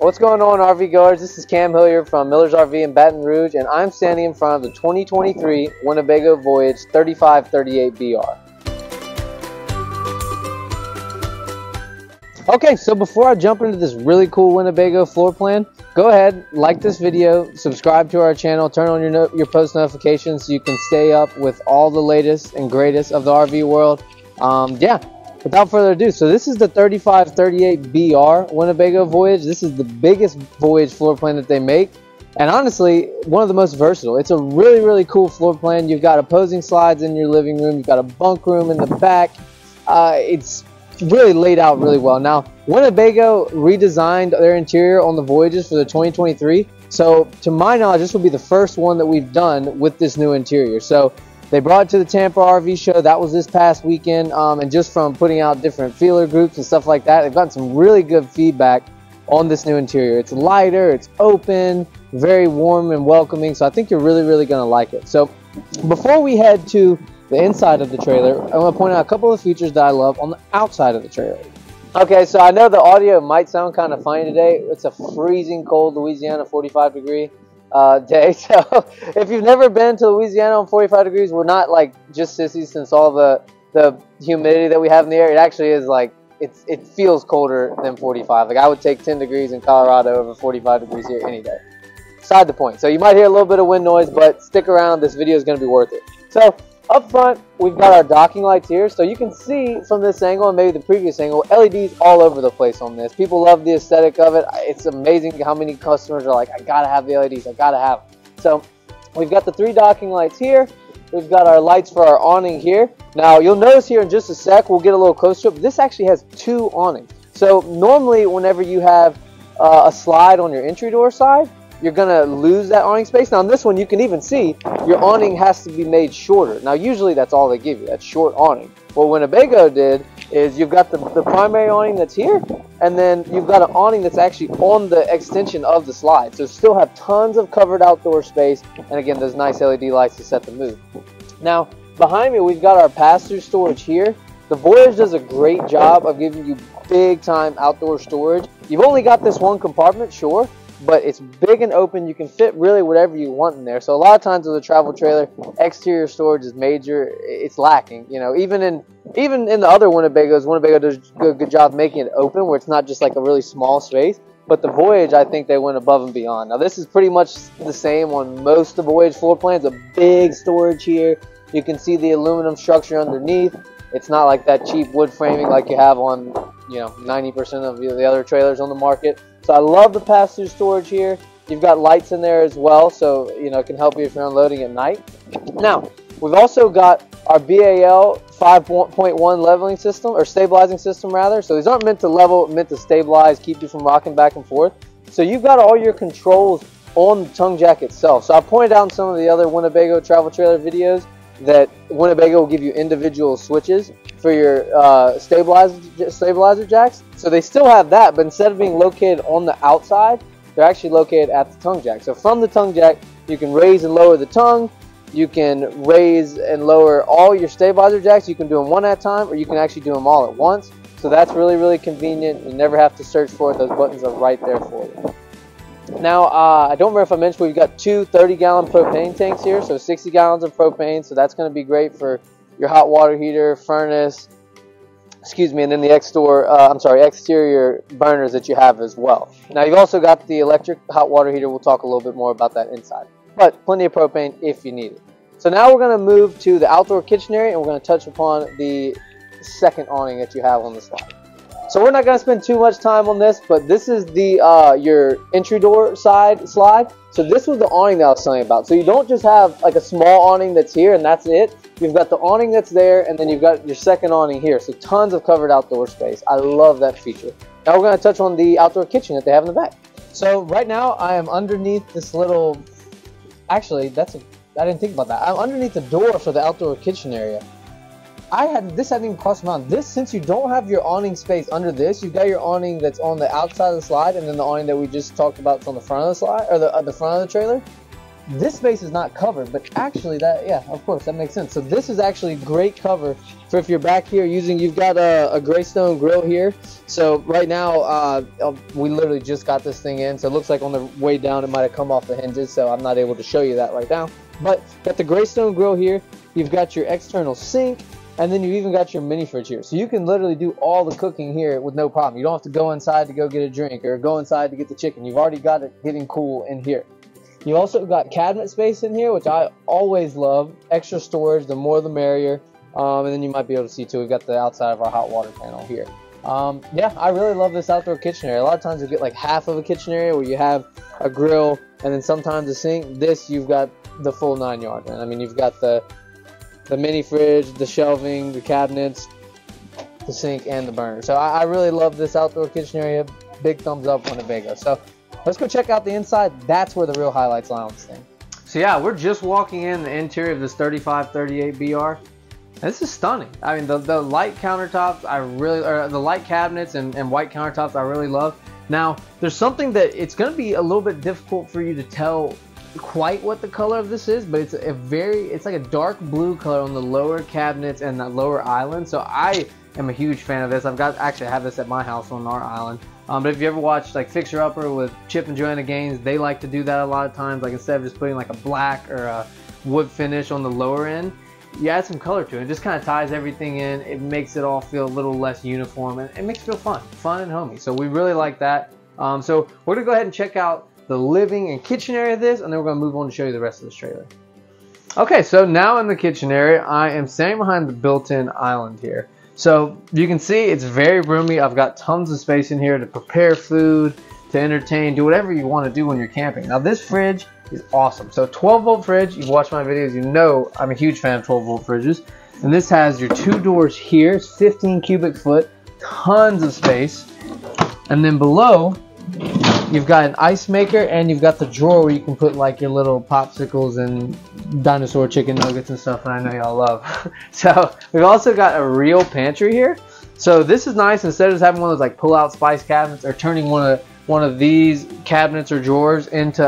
What's going on, RV goers? This is Cam Hillier from Miller's RV in Baton Rouge, and I'm standing in front of the 2023 Winnebago Voyage 3538BR. Okay, so before I jump into this really cool Winnebago floor plan, go ahead, like this video, subscribe to our channel, turn on your post notifications so you can stay up with all the latest and greatest of the RV world. Yeah. Without further ado, so this is the 3538BR Winnebago Voyage. This is the biggest Voyage floor plan that they make, and honestly, one of the most versatile. It's a really, really cool floor plan. You've got opposing slides in your living room. You've got a bunk room in the back. It's really laid out really well. Now, Winnebago redesigned their interior on the Voyages for the 2023. So, to my knowledge, this will be the first one that we've done with this new interior. So, they brought it to the Tampa RV show. That was this past weekend, and just from putting out different feeler groups and stuff like that, they've gotten some really good feedback on this new interior. It's lighter, it's open, very warm and welcoming, so I think you're really, really going to like it. So before we head to the inside of the trailer, I want to point out a couple of features that I love on the outside of the trailer. Okay, so I know the audio might sound kind of funny today. It's a freezing cold Louisiana 45-degree. Day. So if you've never been to Louisiana on 45 degrees, we're not like just sissies, since all the humidity that we have in the air. It actually is like, it feels colder than 45. Like I would take 10 degrees in Colorado over 45 degrees here any day. Beside the point. So you might hear a little bit of wind noise, but stick around. This video is going to be worth it. So up front, we've got our docking lights here. So you can see from this angle and maybe the previous angle, LEDs all over the place on this. People love the aesthetic of it. It's amazing how many customers are like, I gotta have the LEDs, I gotta have them. So we've got the three docking lights here. We've got our lights for our awning here. Now you'll notice here in just a sec, we'll get a little closer up. This actually has two awnings. So normally whenever you have a slide on your entry door side, you're gonna lose that awning space. Now on this one, you can even see your awning has to be made shorter. Now usually that's all they give you, that short awning. What Winnebago did is you've got the primary awning that's here, and then you've got an awning that's actually on the extension of the slide. So still have tons of covered outdoor space, and again, those nice LED lights to set the mood. Now behind me, we've got our pass-through storage here. The Voyage does a great job of giving you big time outdoor storage. You've only got this one compartment, sure, but it's big and open. You can fit really whatever you want in there. So a lot of times with a travel trailer, exterior storage is major. It's lacking, you know. Even in the other Winnebagos, Winnebago does a good job making it open, where it's not just like a really small space. But the Voyage, I think they went above and beyond. Now this is pretty much the same on most of the Voyage floor plans. A big storage here. You can see the aluminum structure underneath. It's not like that cheap wood framing like you have on, you know, 90% of the other trailers on the market. So I love the pass-through storage here. You've got lights in there as well, so you know it can help you if you're unloading at night. Now, we've also got our BAL 5.1 leveling system, or stabilizing system rather. So these aren't meant to level, meant to stabilize, keep you from rocking back and forth. So you've got all your controls on the tongue jack itself. So I pointed out in some of the other Winnebago travel trailer videos that Winnebago will give you individual switches for your stabilizer jacks. So they still have that, but instead of being located on the outside, they're actually located at the tongue jack. So from the tongue jack, you can raise and lower the tongue. You can raise and lower all your stabilizer jacks. You can do them one at a time, or you can actually do them all at once. So that's really, really convenient. You never have to search for it. Those buttons are right there for you. Now, I don't remember if I mentioned we've got two 30-gallon propane tanks here, so 60 gallons of propane, so that's going to be great for your hot water heater, furnace, excuse me, and then the exterior burners that you have as well. Now, you've also got the electric hot water heater. We'll talk a little bit more about that inside, but plenty of propane if you need it. So now we're going to move to the outdoor kitchen area, and we're going to touch upon the second awning that you have on the slide. So we're not going to spend too much time on this, but this is the your entry door side slide. So this was the awning that I was telling you about. So you don't just have like a small awning that's here and that's it. You've got the awning that's there, and then you've got your second awning here. So tons of covered outdoor space. I love that feature. Now we're going to touch on the outdoor kitchen that they have in the back. So right now I am underneath this little, actually that's a, I didn't think about that. I'm underneath the door for the outdoor kitchen area. This hadn't even crossed my mind. This, since you don't have your awning space under this, you've got your awning that's on the outside of the slide, and then the awning that we just talked about is on the front of the slide, or the front of the trailer. This space is not covered, but actually that, yeah, of course, that makes sense. So this is actually great cover for if you're back here using, you've got a Greystone grill here. So right now, we literally just got this thing in. So it looks like on the way down, it might've come off the hinges. So I'm not able to show you that right now, but got the Greystone grill here. You've got your external sink, and then you even got your mini fridge here. So you can literally do all the cooking here with no problem. You don't have to go inside to go get a drink or go inside to get the chicken. You've already got it getting cool in here. You also got cabinet space in here, which I always love. Extra storage, the more the merrier. And then you might be able to see too, we've got the outside of our hot water panel here. Yeah, I really love this outdoor kitchen area. A lot of times you get like half of a kitchen area where you have a grill and then sometimes a sink. This, you've got the full 9 yards. And I mean, you've got the mini fridge, the shelving, the cabinets, the sink, and the burner. So I really love this outdoor kitchen area. Big thumbs up on Winnebago. So let's go check out the inside. That's where the real highlights lie on this thing. So yeah, we're just walking in the interior of this 3538BR. This is stunning. I mean, the light countertops, the light cabinets and white countertops, I really love. Now, there's something that it's gonna be a little bit difficult for you to tell quite what the color of this is, but it's it's like a dark blue color on the lower cabinets and the lower island. So I am a huge fan of this. I have this at my house on our island. But if you ever watched like Fixer Upper with Chip and Joanna Gaines, they like to do that a lot of times. Like instead of just putting like a black or a wood finish on the lower end, you add some color to it. It just kind of ties everything in. It makes it all feel a little less uniform, and it makes it feel fun and homey. So we really like that. So we're gonna go ahead and check out the living and kitchen area of this, and then we're gonna move on to show you the rest of this trailer. Okay, so now in the kitchen area, I am standing behind the built-in island here. So you can see it's very roomy. I've got tons of space in here to prepare food, to entertain, do whatever you want to do when you're camping. Now this fridge is awesome. So 12-volt fridge, you've watched my videos, you know I'm a huge fan of 12-volt fridges. And this has your two doors here, it's 15 cubic foot, tons of space. And then below, you've got an ice maker and you've got the drawer where you can put like your little popsicles and dinosaur chicken nuggets and stuff that I know y'all love. So we've also got a real pantry here. So this is nice. Instead of having one of those like pull-out spice cabinets or turning one of these cabinets or drawers into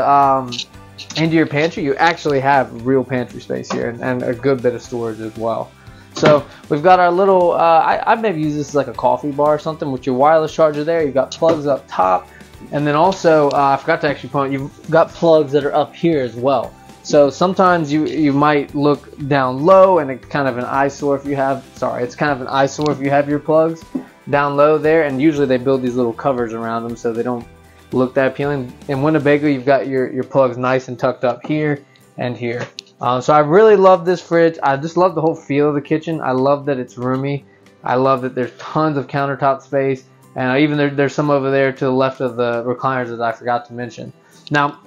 your pantry, you actually have real pantry space here and a good bit of storage as well. So we've got our little, I maybe use this as like a coffee bar or something with your wireless charger there. You've got plugs up top. And then also, I forgot to actually point, you've got plugs that are up here as well. So sometimes you might look down low, and it's kind of an eyesore if you have, your plugs down low there. And usually they build these little covers around them so they don't look that appealing. In Winnebago, you've got your plugs nice and tucked up here and here. So I really love this fridge. I just love the whole feel of the kitchen. I love that it's roomy. I love that there's tons of countertop space. And even there's some over there to the left of the recliners that I forgot to mention. Now,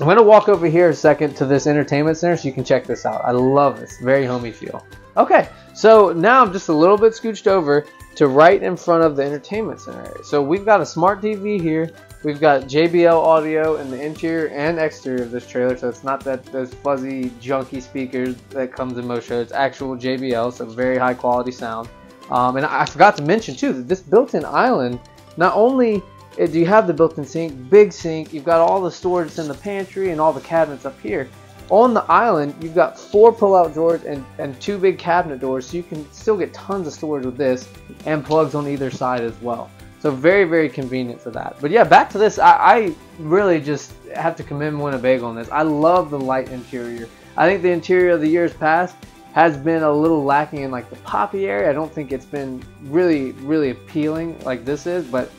I'm going to walk over here a second to this entertainment center so you can check this out. I love this. Very homey feel. Okay, so now I'm just a little bit scooched over to right in front of the entertainment center area. So we've got a smart TV here. We've got JBL audio in the interior and exterior of this trailer. So it's not those fuzzy, junky speakers that comes in most trailers. It's actual JBL, so very high quality sound. And I forgot to mention too that this built-in island, not only do you have the built-in sink, big sink, you've got all the storage that's in the pantry and all the cabinets up here. On the island, you've got 4 pull-out drawers and 2 big cabinet doors, so you can still get tons of storage with this and plugs on either side as well. So very, very convenient for that. But yeah, back to this, I really just have to commend Winnebago on this. I love the light interior. I think the interior of the years past has been a little lacking in like the poppy area. I don't think it's been really, really appealing like this is, but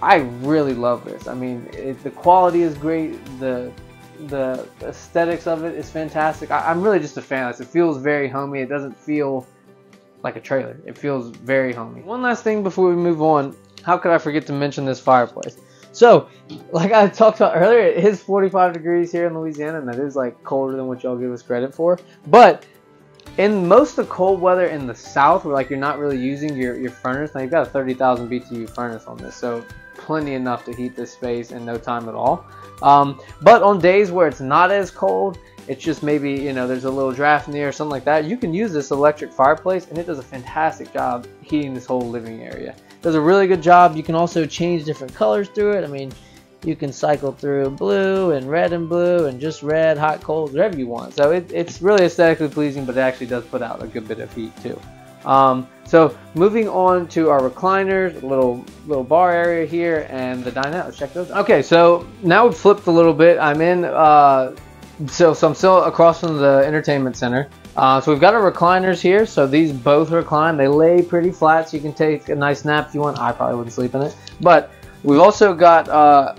I really love this. I mean, the quality is great. The aesthetics of it is fantastic. I'm really just a fan of this. It feels very homey. It doesn't feel like a trailer. It feels very homey. One last thing before we move on. How could I forget to mention this fireplace? So, like I talked about earlier, it is 45 degrees here in Louisiana, and that is like colder than what y'all give us credit for. But in most of the cold weather in the south, where like you're not really using your furnace, now you've got a 30,000 BTU furnace on this, so plenty enough to heat this space in no time at all. But on days where it's not as cold, it's just maybe, you know, there's a little draft in the air or something like that, you can use this electric fireplace, and it does a fantastic job heating this whole living area. It does a really good job. You can also change different colors through it. I mean, You can cycle through blue and red and blue and just red, hot, cold, whatever you want. So it's really aesthetically pleasing, but it actually does put out a good bit of heat too. So moving on to our recliners, little bar area here, and the dinette. Let's check those out. Okay, so now we've flipped a little bit. I'm in, so I'm still across from the entertainment center. So we've got our recliners here. So these both recline. They lay pretty flat, so you can take a nice nap if you want. I probably wouldn't sleep in it, but we've also got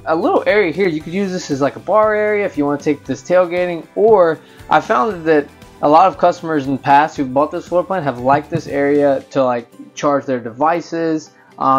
a little area here. You could use this as like a bar area if you want to take this tailgating, or I found that a lot of customers in the past who bought this floor plan have liked this area to like charge their devices.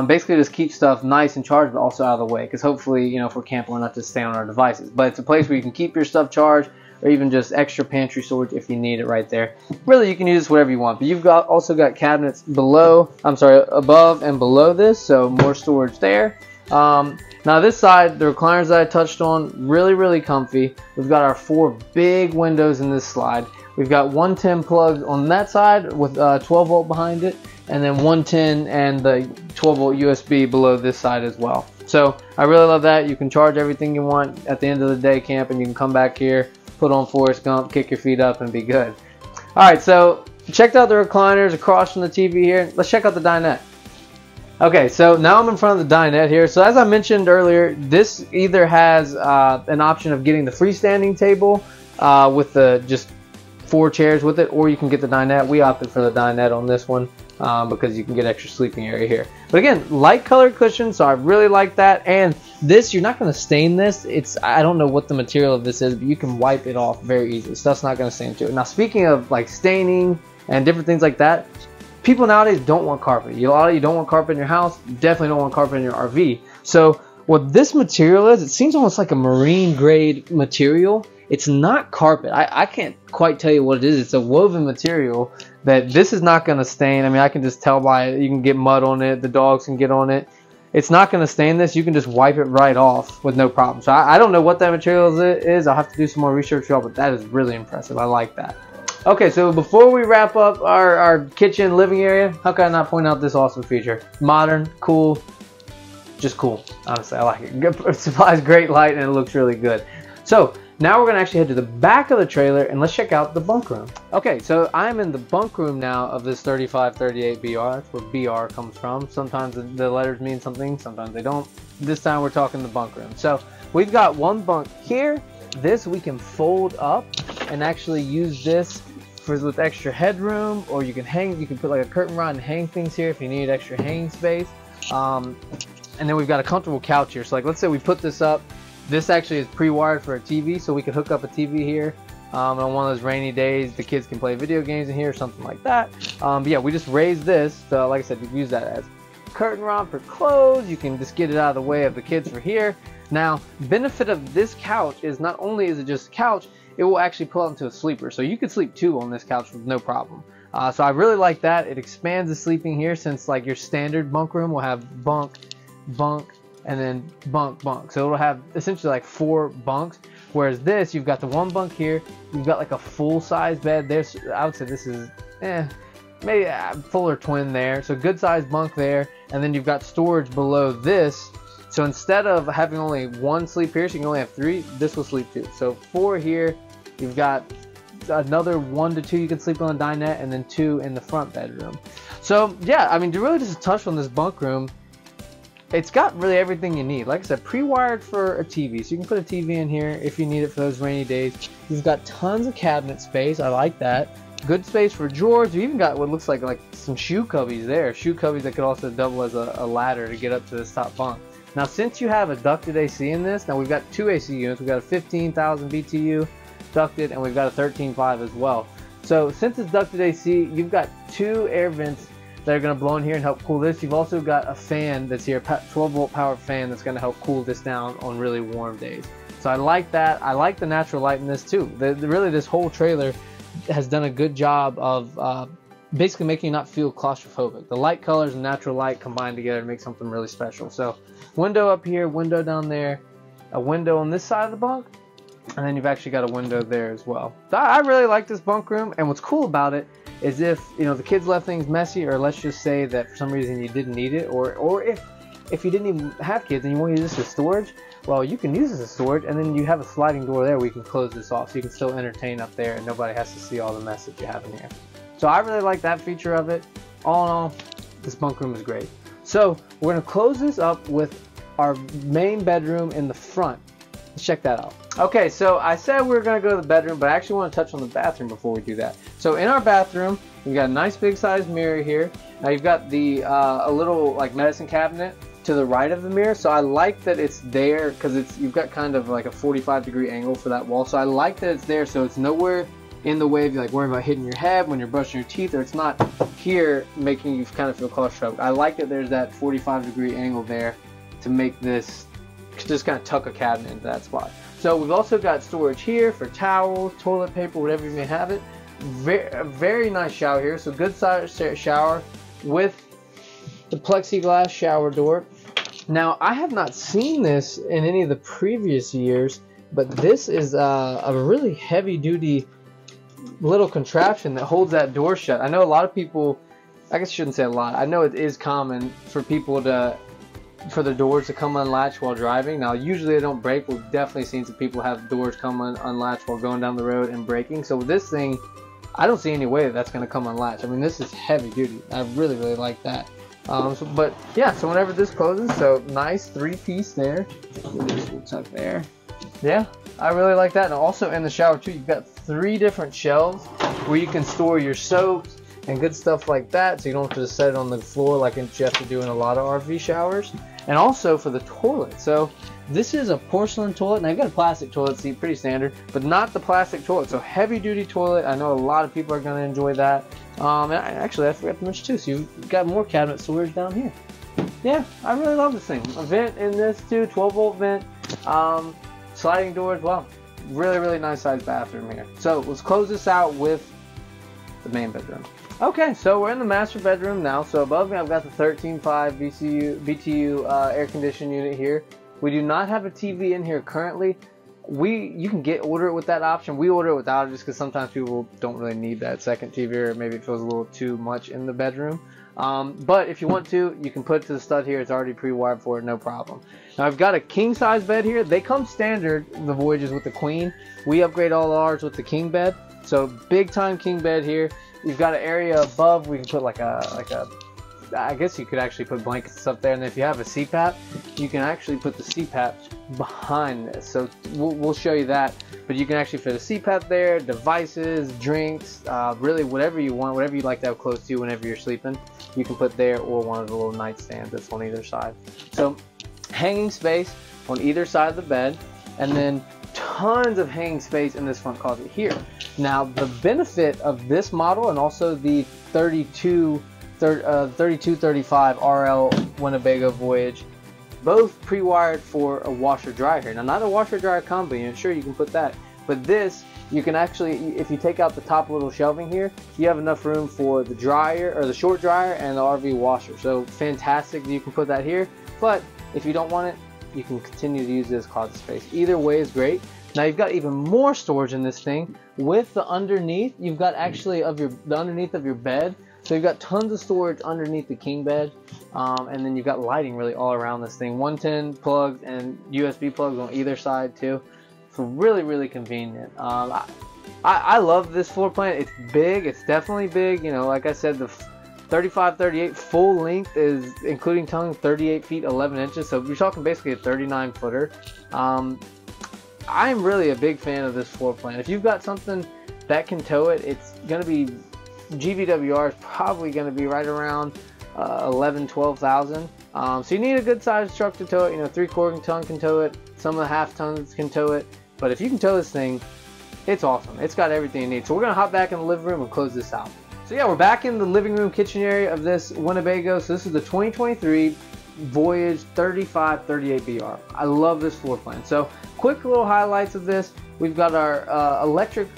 Basically just keep stuff nice and charged, but also out of the way, because hopefully, you know, if we're camping, we're not just staying on our devices. But it's a place where you can keep your stuff charged, or even just extra pantry storage if you need it right there. Really, you can use whatever you want, but you've got also got cabinets below, I'm sorry, above and below this, so more storage there. Now this side, the recliners that I touched on, really comfy. We've got our four big windows in this slide. We've got 110 plugs on that side with 12 volt behind it, and then 110 and the 12 volt USB below this side as well. So I really love that. You can charge everything you want at the end of the day camp, and you can come back here, put on Forrest Gump, kick your feet up, and be good. All right, so checked out the recliners across from the TV here. Let's check out the dinette. Okay, so now I'm in front of the dinette here. So as I mentioned earlier, this either has an option of getting the freestanding table with the just four chairs with it, or you can get the dinette. We opted for the dinette on this one because you can get extra sleeping area here. But again, light colored cushion, so I really like that. And this, you're not going to stain this. I don't know what the material of this is, but you can wipe it off very easily. Stuff's not going to stain to it. Now, speaking of like staining and different things like that, people nowadays don't want carpet. You don't want carpet in your house, you definitely don't want carpet in your RV. So what this material is, it seems almost like a marine grade material. It's not carpet. I can't quite tell you what it is. It's a woven material that this is not gonna stain. I mean, I can just tell by it. You can get mud on it, the dogs can get on it. It's not gonna stain this. You can just wipe it right off with no problem. So I don't know what that material is. I'll have to do some more research, y'all, but that is really impressive. I like that. Okay, so before we wrap up our kitchen living area, how can I not point out this awesome feature? Modern, cool, just cool. Honestly, I like it. It supplies great light and it looks really good. So now we're gonna actually head to the back of the trailer and let's check out the bunk room. Okay, so I'm in the bunk room now of this 3538BR. That's where BR comes from. Sometimes the letters mean something, sometimes they don't. This time we're talking the bunk room. So we've got one bunk here. This we can fold up and actually use this for with extra headroom, or you can hang, you can put like a curtain rod and hang things here if you need extra hanging space. And then we've got a comfortable couch here. So like, let's say we put this up. This actually is pre-wired for a TV, so we could hook up a TV here. On one of those rainy days, the kids can play video games in here or something like that. But yeah, we just raised this. So like I said, you can use that as a curtain rod for clothes. You can just get it out of the way of the kids for here. Now, benefit of this couch is not only is it just a couch, it will actually pull out into a sleeper. So you could sleep two on this couch with no problem. So I really like that. It expands the sleeping here, since like your standard bunk room will have bunk, bunk, and then bunk, bunk. So it'll have essentially like four bunks. Whereas this, you've got the one bunk here. You've got like a full size bed. There's, I would say this is, maybe full or twin there. So good size bunk there. And then you've got storage below this. So instead of having only one sleep here, so you can only have three, this will sleep two. So four here, you've got another 1 to 2 you can sleep on the dinette, and then 2 in the front bedroom. So yeah, I mean, to really just touch on this bunk room, it's got really everything you need. Like I said, pre-wired for a TV, so you can put a TV in here if you need it for those rainy days. You've got tons of cabinet space, I like that. Good space for drawers. You even got what looks like some shoe cubbies there. Shoe cubbies that could also double as a ladder to get up to this top bunk. Now, since you have a ducted AC in this, now we've got two AC units. We've got a 15,000 BTU ducted, and we've got a 13.5 as well. So since it's ducted AC, you've got two air vents that are going to blow in here and help cool this. You've also got a fan that's here, 12 volt powered fan that's going to help cool this down on really warm days. So I like that. I like the natural light in this too. Really, this whole trailer has done a good job of basically making you not feel claustrophobic. The light colors and natural light combined together to make something really special. So window up here, window down there, a window on this side of the bunk, and then you've actually got a window there as well. So I really like this bunk room, and what's cool about it is if, you know, the kids left things messy, or let's just say that for some reason you didn't need it, or if If you didn't even have kids and you want to use this as storage, well, you can use this as storage, and then you have a sliding door there where you can close this off so you can still entertain up there and nobody has to see all the mess that you have in here. So I really like that feature of it. All in all, this bunk room is great. So we're going to close this up with our main bedroom in the front. Let's check that out. Okay, so I said we were going to go to the bedroom, but I actually want to touch on the bathroom before we do that. So in our bathroom, we've got a nice big sized mirror here. Now you've got the a little like medicine cabinet to the right of the mirror, so I like that it's there because you've got kind of like a 45-degree angle for that wall, so I like that it's there, so it's nowhere in the way of you like worrying about hitting your head when you're brushing your teeth, or it's not here making you kind of feel claustrophobic. I like that there's that 45-degree angle there to make this just kind of tuck a cabinet into that spot. So we've also got storage here for towels, toilet paper, whatever you may have it. Very nice shower here, so good size shower with the plexiglass shower door. Now, I have not seen this in any of the previous years, but this is a really heavy-duty little contraption that holds that door shut. I know a lot of people, I guess I shouldn't say a lot, I know it is common for people to, for their doors to come unlatch while driving. Now, usually they don't break. We've definitely seen some people have doors come unlatch while going down the road and breaking. So with this thing, I don't see any way that that's going to come unlatch. I mean, this is heavy-duty. I really, really like that. But yeah, so whenever this closes, so nice 3-piece there. We'll tuck there. Yeah, I really like that. And also in the shower too, you've got 3 different shelves where you can store your soaps and good stuff like that, so you don't have to just set it on the floor like you have to do in a lot of RV showers. And also for the toilet. So this is a porcelain toilet. Now you've got a plastic toilet seat, pretty standard, but not the plastic toilet. So heavy duty toilet. I know a lot of people are going to enjoy that. And actually, I forgot to mention too, so you've got more cabinet storage down here. Yeah, I really love this thing. A vent in this too, 12-volt vent, sliding doors. Wow, really, really nice sized bathroom here. So let's close this out with the main bedroom. Okay, so we're in the master bedroom now. So above me, I've got the 13.5 BTU air conditioning unit here. We do not have a TV in here currently. You can order it with that option. We order it without it just because sometimes people don't really need that second TV, or maybe it feels a little too much in the bedroom. But if you want to, you can put it to the stud here. It's already pre-wired for it, no problem. Now I've got a king-size bed here. They come standard, the Voyages, with the queen. We upgrade all ours with the king bed. So big-time king bed here. You've got an area above. We can put I guess you could actually put blankets up there, and if you have a CPAP, you can actually put the CPAP behind this. So we'll show you that, but you can actually fit a CPAP there, devices, drinks, really whatever you want, whatever you'd like to have close to you whenever you're sleeping, you can put there, or one of the little nightstands that's on either side. So hanging space on either side of the bed, and then tons of hanging space in this front closet here. Now the benefit of this model, and also the 3235 RL Winnebago Voyage, both pre-wired for a washer dryer here. Now, not a washer dryer combo, sure, you can put that, but this, you can actually, if you take out the top little shelving here, you have enough room for the dryer, or the short dryer, and the RV washer. So fantastic that you can put that here, but if you don't want it, you can continue to use this closet space. Either way is great. Now you've got even more storage in this thing with the underneath. You've got actually the underneath of your bed. So you've got tons of storage underneath the king bed, and then you've got lighting really all around this thing. 110 plugs and USB plugs on either side too. So really, really convenient. I love this floor plan. It's big. It's definitely big. You know, like I said, the 3538 full length is, including tongue, 38 feet 11 inches. So you're talking basically a 39-footer. I'm really a big fan of this floor plan. If you've got something that can tow it, it's going to be... GVWR is probably going to be right around 11,000 to 12,000. So you need a good sized truck to tow it. You know, 3/4 ton can tow it. Some of the 1/2 tons can tow it. But if you can tow this thing, it's awesome. It's got everything you need. So we're going to hop back in the living room and close this out. So yeah, we're back in the living room kitchen area of this Winnebago. So this is the 2023 Voyage 3538BR. I love this floor plan. So quick little highlights of this. We've got our electric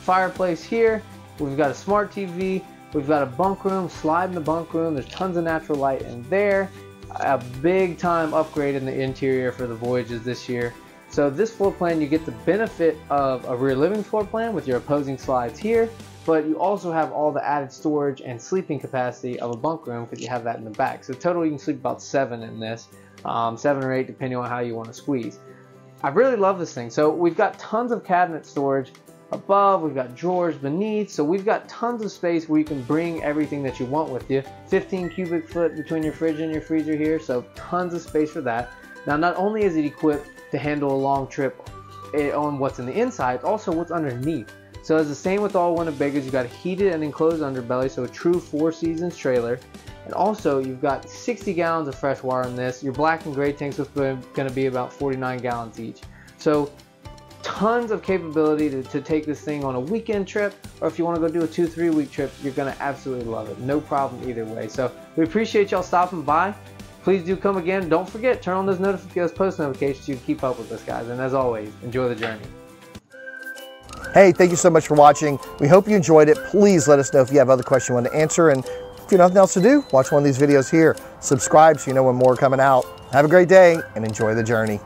fireplace here. We've got a smart TV, we've got a bunk room, slide in the bunk room, there's tons of natural light in there. A big time upgrade in the interior for the Voyages this year. So this floor plan, you get the benefit of a rear living floor plan with your opposing slides here. but you also have all the added storage and sleeping capacity of a bunk room because you have that in the back. So total you can sleep about 7 in this, 7 or 8 depending on how you want to squeeze. I really love this thing. So we've got tons of cabinet storage above, we've got drawers beneath, so we've got tons of space where you can bring everything that you want with you. 15 cubic foot between your fridge and your freezer here, so tons of space for that. Now not only is it equipped to handle a long trip on what's in the inside, also what's underneath. So it's the same with all Winnebagos, you've got a heated and enclosed underbelly, so a true Four Seasons trailer. And also you've got 60 gallons of fresh water in this. Your black and gray tanks are going to be about 49 gallons each. So tons of capability to take this thing on a weekend trip, or if you want to go do a 2-3 week trip, you're going to absolutely love it. No problem either way. So we appreciate y'all stopping by. Please do come again. Don't forget, turn on those post notifications so you can keep up with us, guys. And as always, enjoy the journey. Hey, thank you so much for watching. We hope you enjoyed it. Please let us know if you have other questions you want to answer. And if you have nothing else to do, watch one of these videos here. Subscribe so you know when more are coming out. Have a great day and enjoy the journey.